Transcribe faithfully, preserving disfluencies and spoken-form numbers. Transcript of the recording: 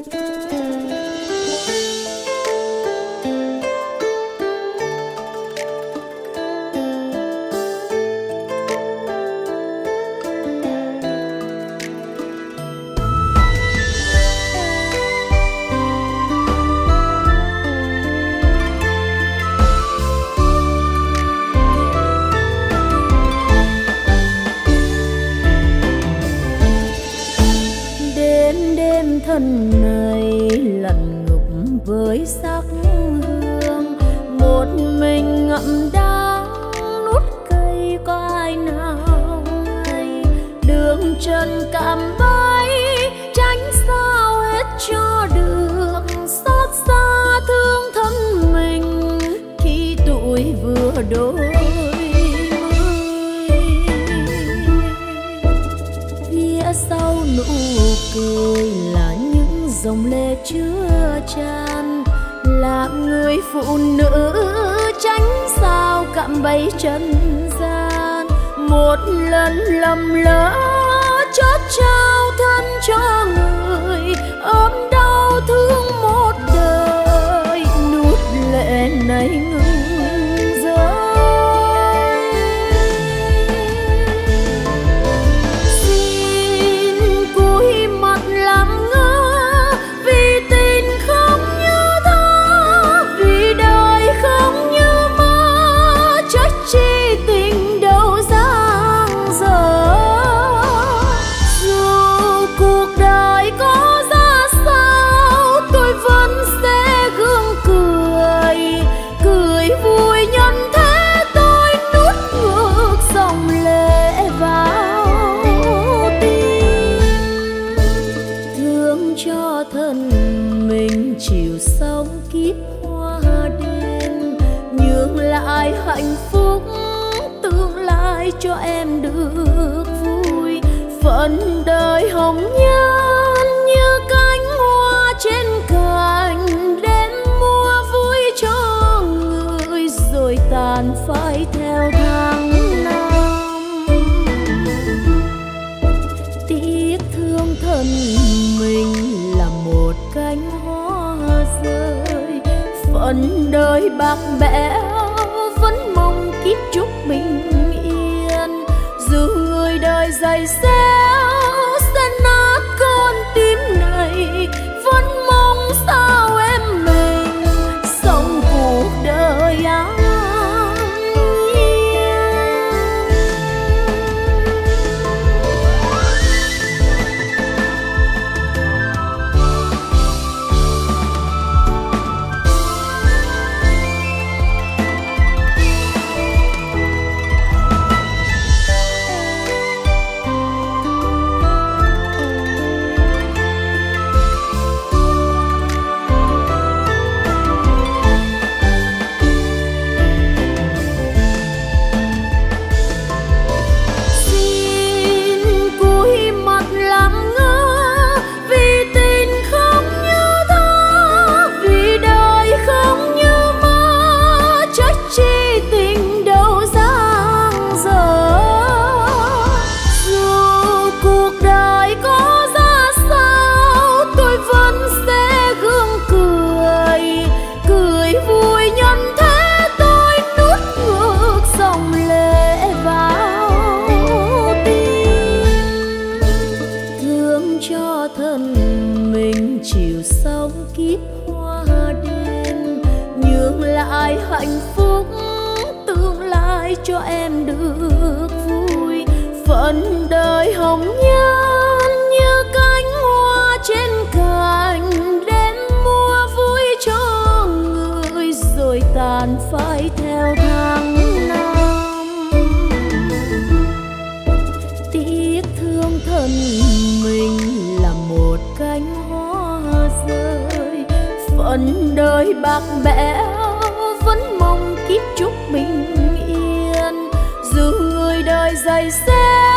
dày xe